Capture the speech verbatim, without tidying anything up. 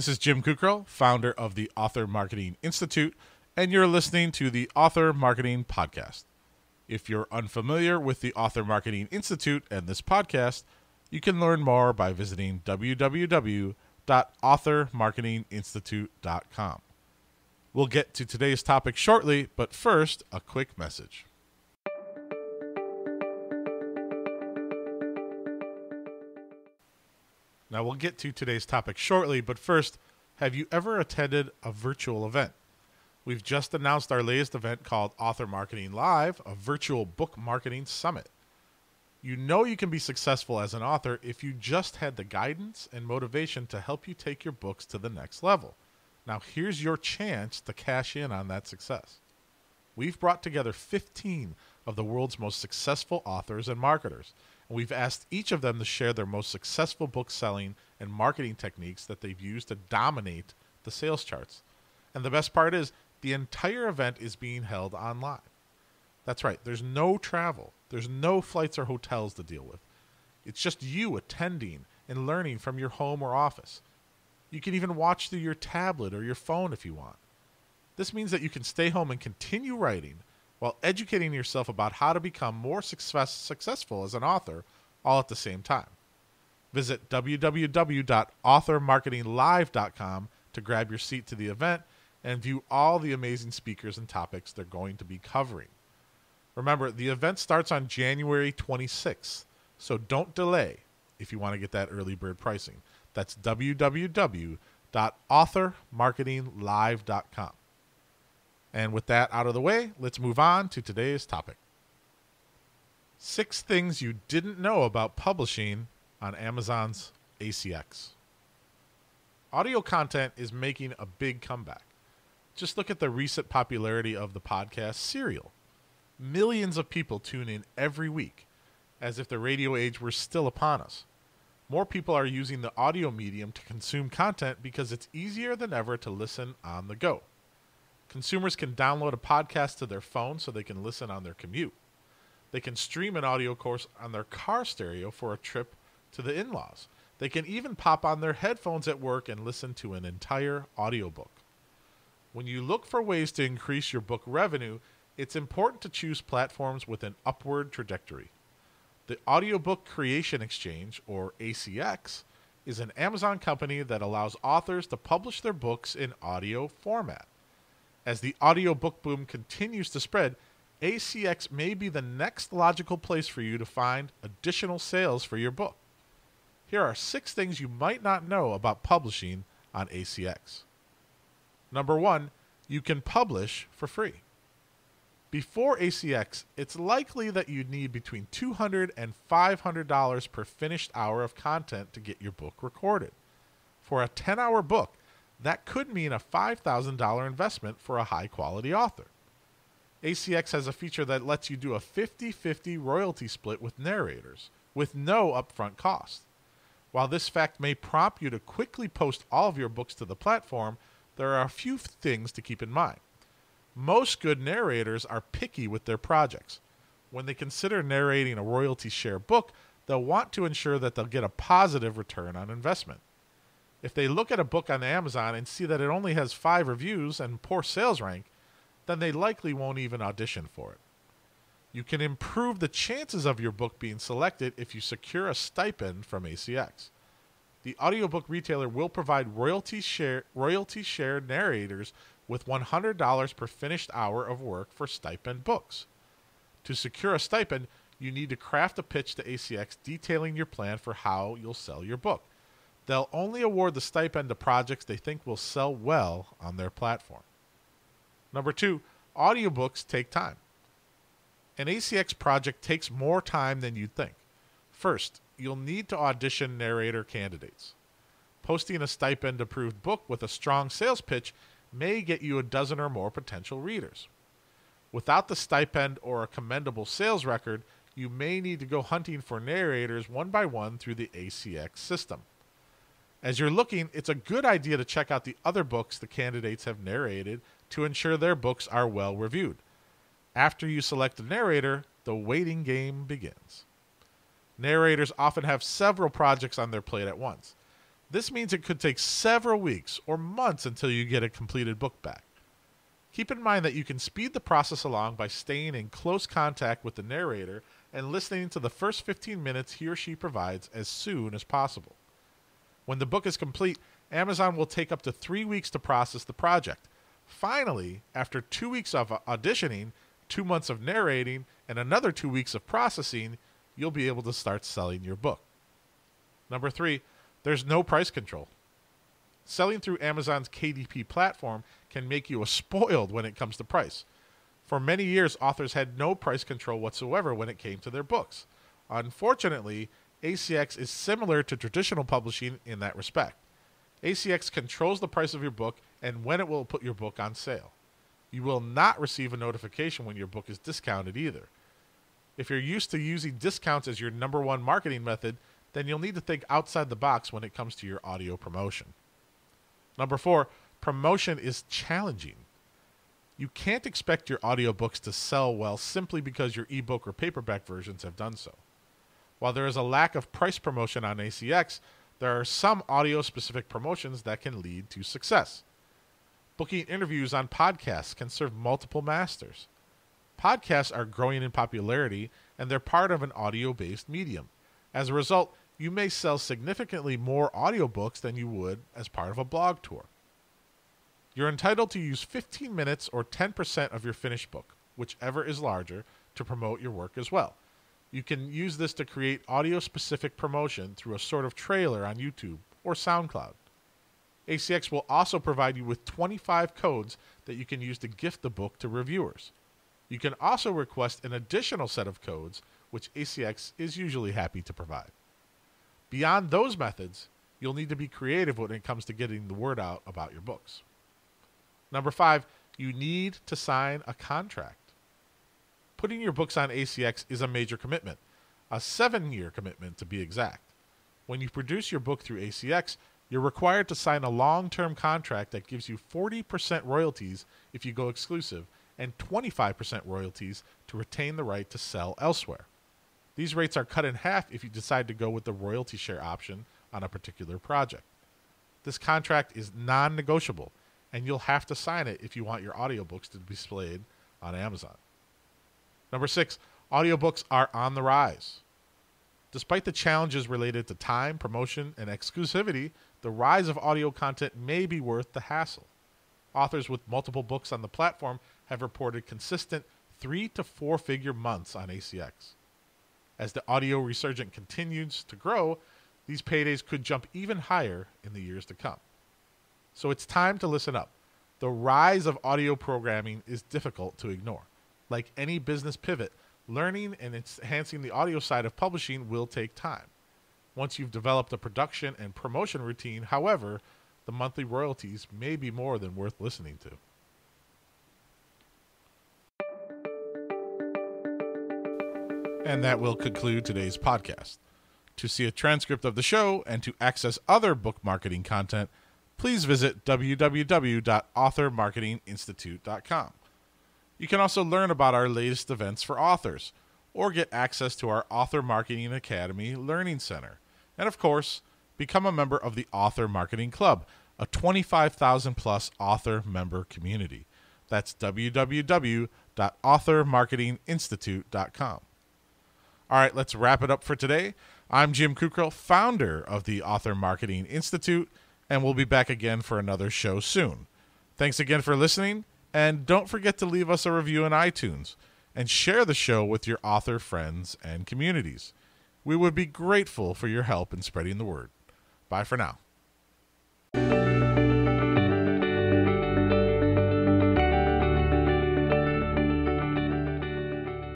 This is Jim Kukrell, founder of the Author Marketing Institute, and you're listening to the Author Marketing Podcast. If you're unfamiliar with the Author Marketing Institute and this podcast, you can learn more by visiting w w w dot author marketing institute dot com. We'll get to today's topic shortly, but first, a quick message. Now, we'll get to today's topic shortly, but first, have you ever attended a virtual event? We've just announced our latest event called Author Marketing Live, a virtual book marketing summit. You know you can be successful as an author if you just had the guidance and motivation to help you take your books to the next level. Now, here's your chance to cash in on that success. We've brought together fifteen of the world's most successful authors and marketers, and we've asked each of them to share their most successful book selling and marketing techniques that they've used to dominate the sales charts. And the best part is, the entire event is being held online. That's right, there's no travel. There's no flights or hotels to deal with. It's just you attending and learning from your home or office. You can even watch through your tablet or your phone if you want. This means that you can stay home and continue writing while educating yourself about how to become more success, successful as an author all at the same time. Visit w w w dot author marketing live dot com to grab your seat to the event and view all the amazing speakers and topics they're going to be covering. Remember, the event starts on January twenty-sixth, so don't delay if you want to get that early bird pricing. That's w w w dot author marketing live dot com. And with that out of the way, let's move on to today's topic. Six things you didn't know about publishing on Amazon's A C X. Audio content is making a big comeback. Just look at the recent popularity of the podcast Serial. Millions of people tune in every week, as if the radio age were still upon us. More people are using the audio medium to consume content because it's easier than ever to listen on the go. Consumers can download a podcast to their phone so they can listen on their commute. They can stream an audio course on their car stereo for a trip to the in-laws. They can even pop on their headphones at work and listen to an entire audiobook. When you look for ways to increase your book revenue, it's important to choose platforms with an upward trajectory. The Audiobook Creation Exchange, or A C X, is an Amazon company that allows authors to publish their books in audio format. As the audiobook boom continues to spread, A C X may be the next logical place for you to find additional sales for your book. Here are six things you might not know about publishing on A C X. Number one, you can publish for free. Before A C X, it's likely that you'd need between two hundred dollars and five hundred dollars per finished hour of content to get your book recorded. For a ten-hour book, that could mean a five thousand dollars investment for a high-quality author. A C X has a feature that lets you do a fifty fifty royalty split with narrators, with no upfront cost. While this fact may prompt you to quickly post all of your books to the platform, there are a few things to keep in mind. Most good narrators are picky with their projects. When they consider narrating a royalty share book, they'll want to ensure that they'll get a positive return on investment. If they look at a book on Amazon and see that it only has five reviews and poor sales rank, then they likely won't even audition for it. You can improve the chances of your book being selected if you secure a stipend from A C X. The audiobook retailer will provide royalty share, royalty share narrators with one hundred dollars per finished hour of work for stipend books. To secure a stipend, you need to craft a pitch to A C X detailing your plan for how you'll sell your book. They'll only award the stipend to projects they think will sell well on their platform. Number two, audiobooks take time. An A C X project takes more time than you'd think. First, you'll need to audition narrator candidates. Posting a stipend-approved book with a strong sales pitch may get you a dozen or more potential readers. Without the stipend or a commendable sales record, you may need to go hunting for narrators one by one through the A C X system. As you're looking, it's a good idea to check out the other books the candidates have narrated to ensure their books are well reviewed. After you select a narrator, the waiting game begins. Narrators often have several projects on their plate at once. This means it could take several weeks or months until you get a completed book back. Keep in mind that you can speed the process along by staying in close contact with the narrator and listening to the first fifteen minutes he or she provides as soon as possible. When the book is complete, Amazon will take up to three weeks to process the project. Finally, after two weeks of auditioning, two months of narrating, and another two weeks of processing, you'll be able to start selling your book. Number three, there's no price control. Selling through Amazon's K D P platform can make you a spoiled when it comes to price. For many years, authors had no price control whatsoever when it came to their books. Unfortunately, A C X is similar to traditional publishing in that respect. A C X controls the price of your book and when it will put your book on sale. You will not receive a notification when your book is discounted either. If you're used to using discounts as your number one marketing method, then you'll need to think outside the box when it comes to your audio promotion. Number four, promotion is challenging. You can't expect your audiobooks to sell well simply because your ebook or paperback versions have done so. While there is a lack of price promotion on A C X, there are some audio-specific promotions that can lead to success. Booking interviews on podcasts can serve multiple masters. Podcasts are growing in popularity, and they're part of an audio-based medium. As a result, you may sell significantly more audiobooks than you would as part of a blog tour. You're entitled to use fifteen minutes or ten percent of your finished book, whichever is larger, to promote your work as well. You can use this to create audio-specific promotion through a sort of trailer on YouTube or SoundCloud. A C X will also provide you with twenty-five codes that you can use to gift the book to reviewers. You can also request an additional set of codes, which A C X is usually happy to provide. Beyond those methods, you'll need to be creative when it comes to getting the word out about your books. Number five, you need to sign a contract. Putting your books on A C X is a major commitment, a seven-year commitment to be exact. When you produce your book through A C X, you're required to sign a long-term contract that gives you forty percent royalties if you go exclusive and twenty-five percent royalties to retain the right to sell elsewhere. These rates are cut in half if you decide to go with the royalty share option on a particular project. This contract is non-negotiable, and you'll have to sign it if you want your audiobooks to be displayed on Amazon. Number six, audiobooks are on the rise. Despite the challenges related to time, promotion, and exclusivity, the rise of audio content may be worth the hassle. Authors with multiple books on the platform have reported consistent three to four figure months on A C X. As the audio resurgence continues to grow, these paydays could jump even higher in the years to come. So it's time to listen up. The rise of audio programming is difficult to ignore. Like any business pivot, learning and enhancing the audio side of publishing will take time. Once you've developed a production and promotion routine, however, the monthly royalties may be more than worth listening to. And that will conclude today's podcast. To see a transcript of the show and to access other book marketing content, please visit w w w dot author marketing institute dot com. You can also learn about our latest events for authors or get access to our Author Marketing Academy Learning Center. And of course, become a member of the Author Marketing Club, a twenty-five thousand plus author member community. That's w w w dot author marketing institute dot com. All right, let's wrap it up for today. I'm Jim Kukrell, founder of the Author Marketing Institute, and we'll be back again for another show soon. Thanks again for listening. And don't forget to leave us a review in iTunes and share the show with your author friends and communities. We would be grateful for your help in spreading the word. Bye for now.